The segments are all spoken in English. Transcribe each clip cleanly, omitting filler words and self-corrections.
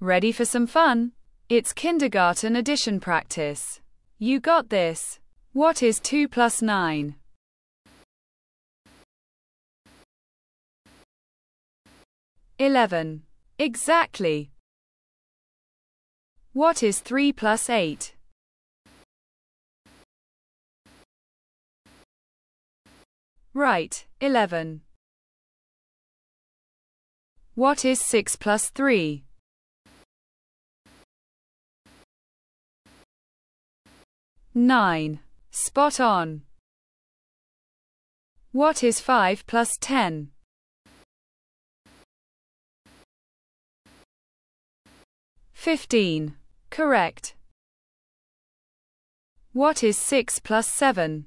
Ready for some fun? It's kindergarten addition practice. You got this. What is 2 plus 9? 11. Exactly. What is 3 plus 8? 11. What is 6 plus 3? 9. Spot on. What is 5 plus 10? 15. Correct. What is 6 plus 7?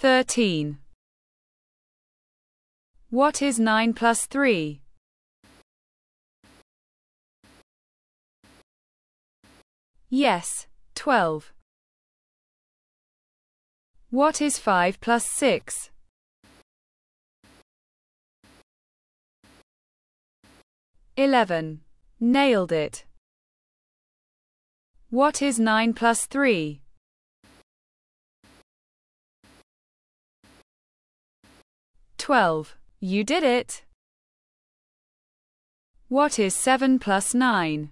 13. What is 9 plus 3? 12. What is 5 plus 6? 11. Nailed it. What is 9 plus 3? 12. You did it. What is 7 plus 9?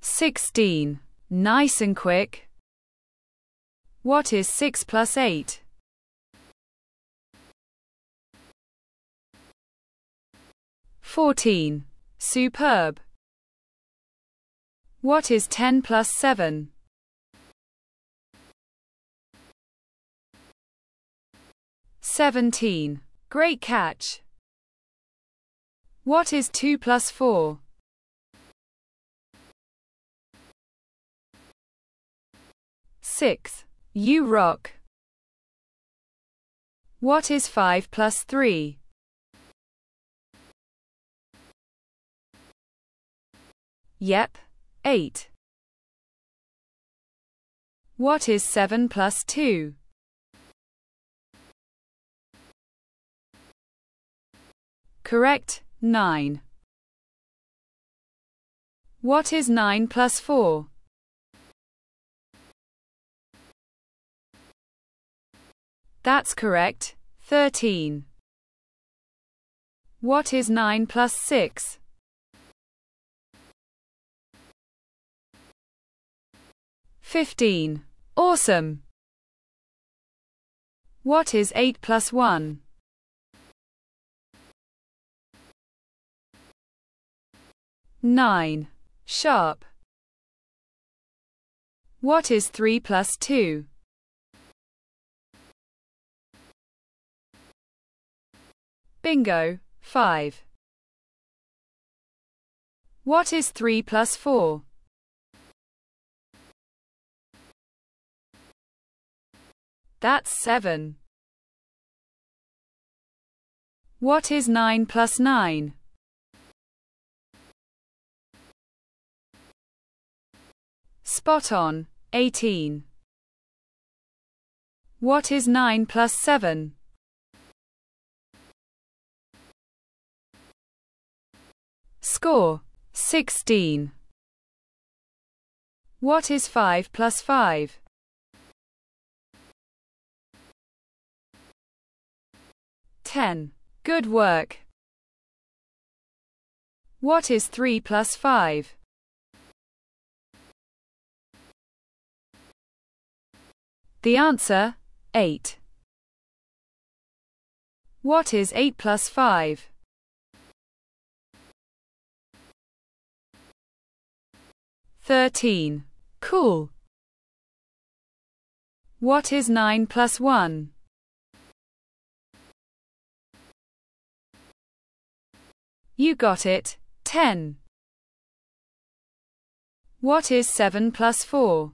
16. Nice and quick. What is 6 plus 8? 14. Superb. What is 10 plus 7? 17. Great catch. What is 2 plus 4? 6. You rock. What is 5 plus 3? 8. What is 7 plus 2? 9. What is 9 plus 4? 13. What is 9 plus 6? 15. Awesome. What is 8 plus 1? 9. Sharp. What is 3 plus 2? 5. What is 3 plus 4? 7. What is 9 plus 9? 18. What is 9 plus 7? 16. What is 5 plus 5? 10. Good work. What is 3 plus 5? 8. What is 8 plus 5? 13. Cool. What is 9 plus 1? 10. What is 7 plus 4?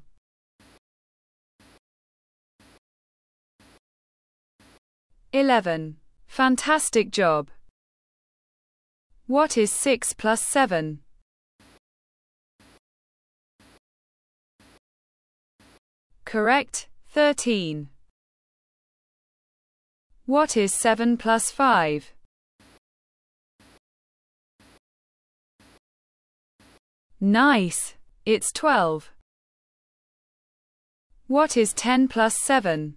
11. Fantastic job. What is 6 plus 7? 13. What is 7 plus 5? Nice! It's 12. What is 10 plus 7?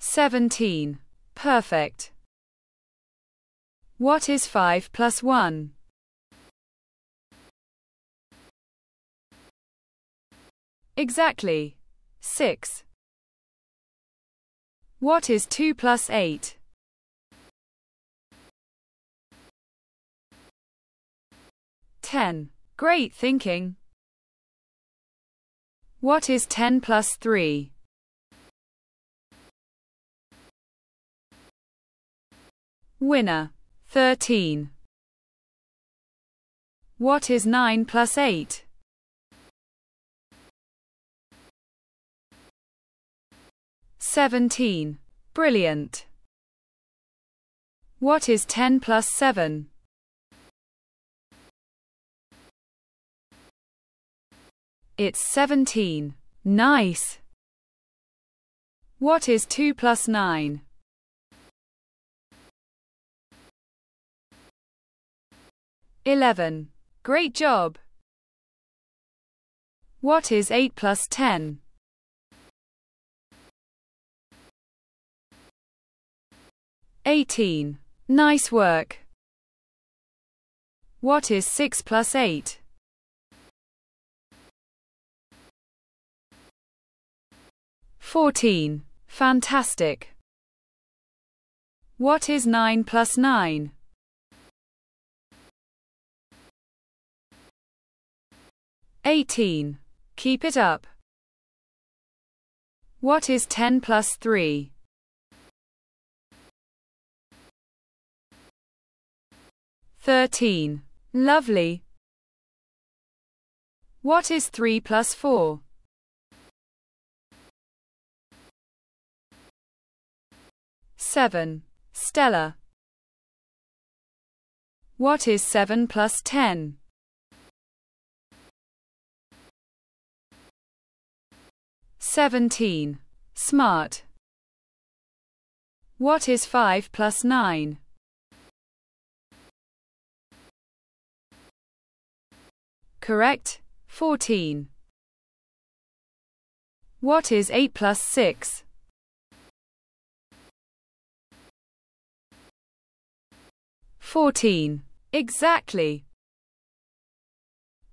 17. Perfect. What is 5 plus 1? 6. What is 2 plus 8? 10. Great thinking. What is 10 plus 3? 13. What is 9 plus 8? 17. Brilliant. What is 10 plus 7? 17. Nice. What is 2 plus 9? 11. Great job. What is 8 plus 10? 18. Nice work. What is 6 plus 8? 14. Fantastic. What is 9 plus 9? 18. Keep it up. What is 10 plus 3? 13. Lovely. What is 3 plus 4? 7. Stellar. What is 7 plus 10? 17. Smart. What is 5 plus 9? 14. What is 8 plus 6? 14. Exactly.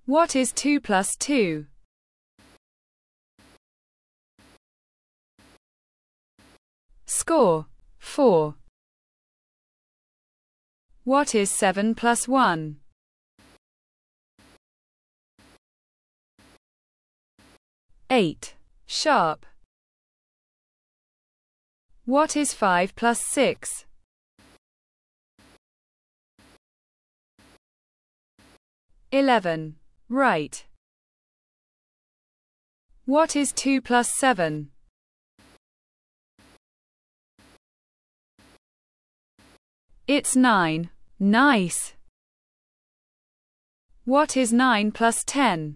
What is 2 plus 2? 4. What is 7 plus 1? 8. Sharp. What is 5 plus 6? 11. Right. What is 2 plus 7? 9. Nice. What is 9 plus 10?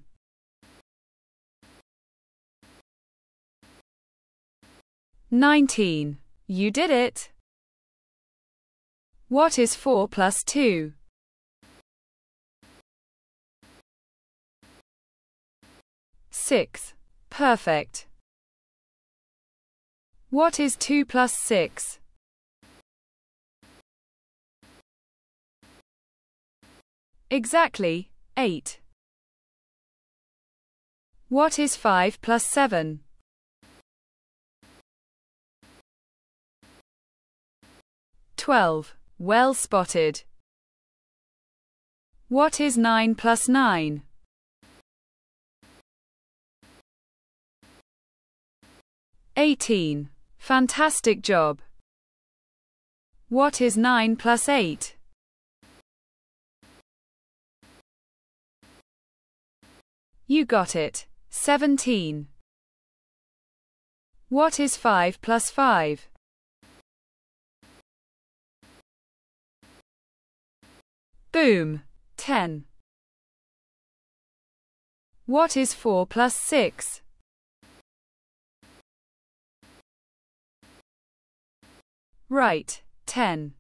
19. You did it. What is 4 plus 2? 6. Perfect. What is 2 plus 6? 8. What is 5 plus 7? 12. Well spotted. What is 9 plus 9? 18. Fantastic job. What is 9 plus 8? 17. What is 5 plus 5? 10. What is 4 plus 6? 10.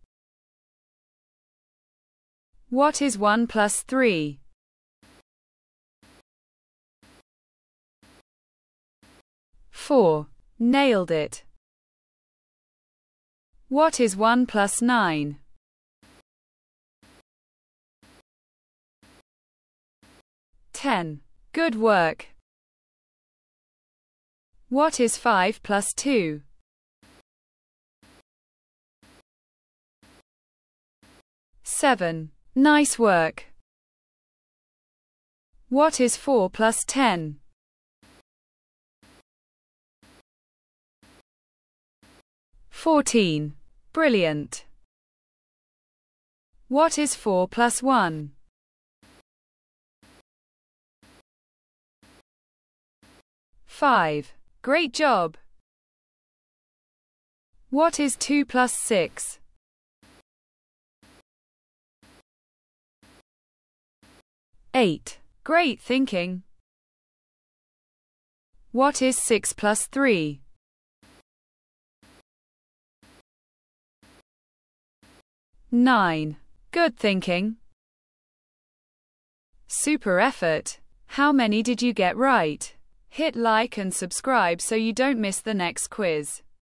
What is 1 plus 3? 4. Nailed it. What is 1 plus 9? 10. Good work. What is 5 plus 2? 7. Nice work. What is 4 plus 10? 14. Brilliant. What is 4 plus 1? 5. Great job. What is 2 plus 6? 8. Great thinking. What is 6 plus 3? 9. Good thinking. Super effort. How many did you get right? Hit like and subscribe so you don't miss the next quiz.